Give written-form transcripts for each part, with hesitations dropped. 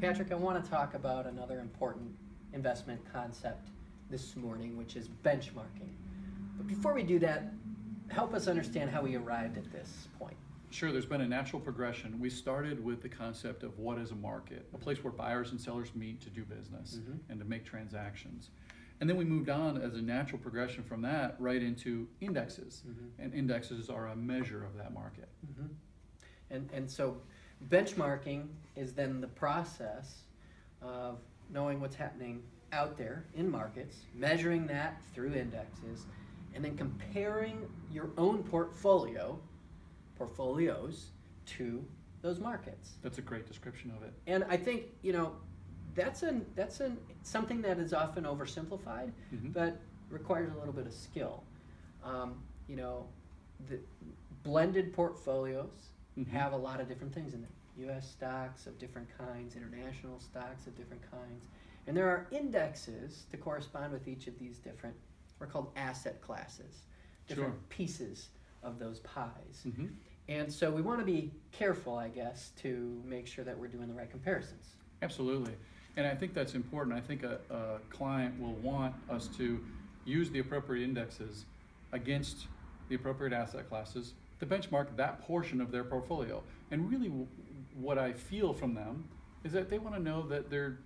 Patrick, I want to talk about another important investment concept this morning, which is benchmarking. But before we do that, help us understand how we arrived at this point. Sure, there's been a natural progression. We started with the concept of what is a market, a place where buyers and sellers meet to do business and to make transactions. And then we moved on as a natural progression from that right into indexes. And indexes are a measure of that market. And so benchmarking is then the process of knowing what's happening out there in markets, measuring that through indexes, and then comparing your own portfolios to those markets. That's a great description of it. And I think, you know, that's something that is often oversimplified, but requires a little bit of skill. You know, the blended portfolios have a lot of different things in them. U.S. stocks of different kinds, international stocks of different kinds. And there are indexes to correspond with each of these different, we're called asset classes, different pieces of those pies. And so we want to be careful, I guess, to make sure that we're doing the right comparisons. Absolutely. And I think that's important. I think a client will want us to use the appropriate indexes against the appropriate asset classes to benchmark that portion of their portfolio. And really what I feel from them is that they want to know that they're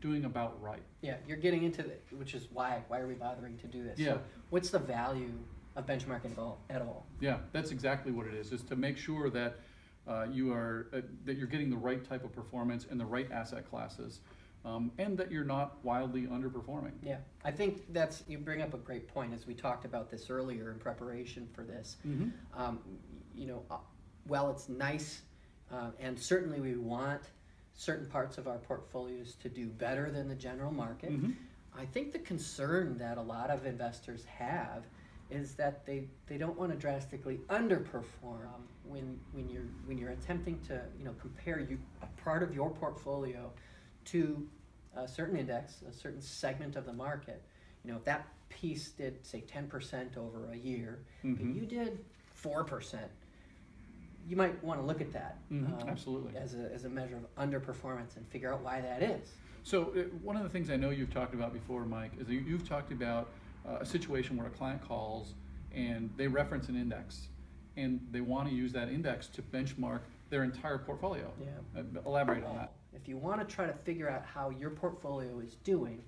doing about right. Yeah, you're getting into it, which is why are we bothering to do this? Yeah. So what's the value of benchmarking at all? Yeah, that's exactly what it is to make sure that you're getting the right type of performance and the right asset classes, and that you're not wildly underperforming. Yeah, I think you bring up a great point, as we talked about this earlier in preparation for this. You know, while it's nice, and certainly we want certain parts of our portfolios to do better than the general market, I think the concern that a lot of investors have is that they don't want to drastically underperform when you're attempting to compare a part of your portfolio to a certain index, a certain segment of the market. You know, if that piece did say 10% over a year, and you did 4%, you might want to look at that absolutely as a measure of underperformance and figure out why that is. So one of the things I know you've talked about before, Mike, is that you've talked about a situation where a client calls and they reference an index and they want to use that index to benchmark their entire portfolio. Yeah. Elaborate on that. If you want to try to figure out how your portfolio is doing,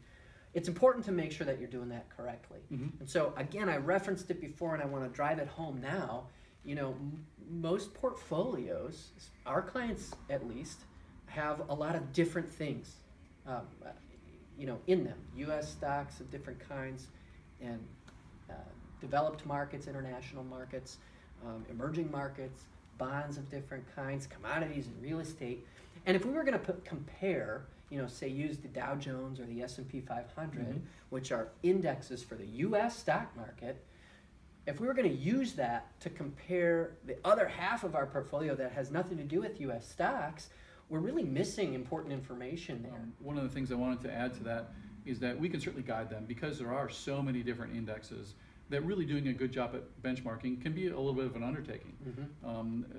it's important to make sure that you're doing that correctly. And so again, I referenced it before and I want to drive it home now. You know, most portfolios, our clients at least, have a lot of different things in them. U.S. stocks of different kinds, and developed markets, international markets, emerging markets, bonds of different kinds, commodities and real estate. And if we were going to compare, say use the Dow Jones or the S&P 500, which are indexes for the U.S. stock market, if we were going to use that to compare the other half of our portfolio that has nothing to do with U.S. stocks, we're really missing important information there. One of the things I wanted to add to that is that we can certainly guide them, because there are so many different indexes that really doing a good job at benchmarking can be a little bit of an undertaking.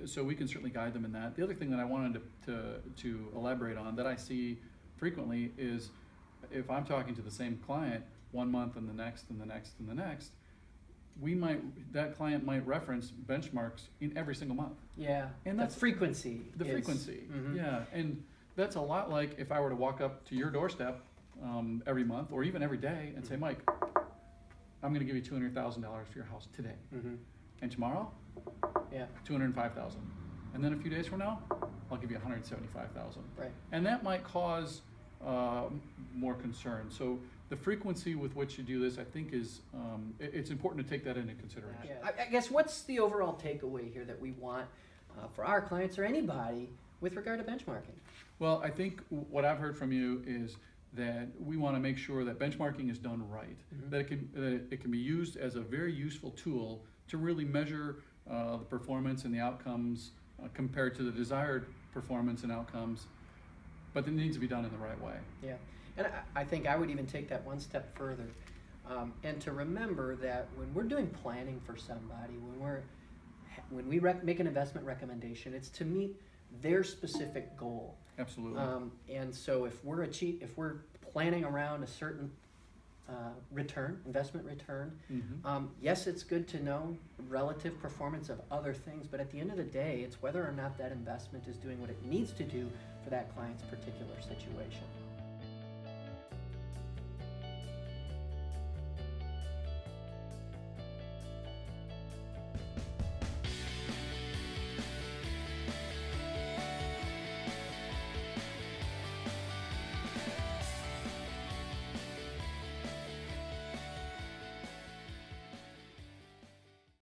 So we can certainly guide them in that. The other thing that I wanted to elaborate on that I see frequently is, if I'm talking to the same client one month and the next and the next and the next, that client might reference benchmarks in every single month. Yeah, and that's frequency. The frequency, yeah. And that's a lot like if I were to walk up to your doorstep every month or even every day and say, Mike, I'm going to give you $200,000 for your house today. And tomorrow, $205,000. And then a few days from now, I'll give you $175,000. Right. And that might cause more concern. So the frequency with which you do this, I think, is it's important to take that into consideration. Yeah. I guess what's the overall takeaway here that we want for our clients or anybody with regard to benchmarking? Well, I think what I've heard from you is that we want to make sure that benchmarking is done right, that it can be used as a very useful tool to really measure the performance and the outcomes compared to the desired performance and outcomes, but it needs to be done in the right way. Yeah, and I think I would even take that one step further, and to remember that when we're doing planning for somebody, when we make an investment recommendation, it's to meet their specific goal. Absolutely. And so if we're planning around a certain investment return, yes, it's good to know relative performance of other things, but at the end of the day, it's whether or not that investment is doing what it needs to do for that client's particular situation.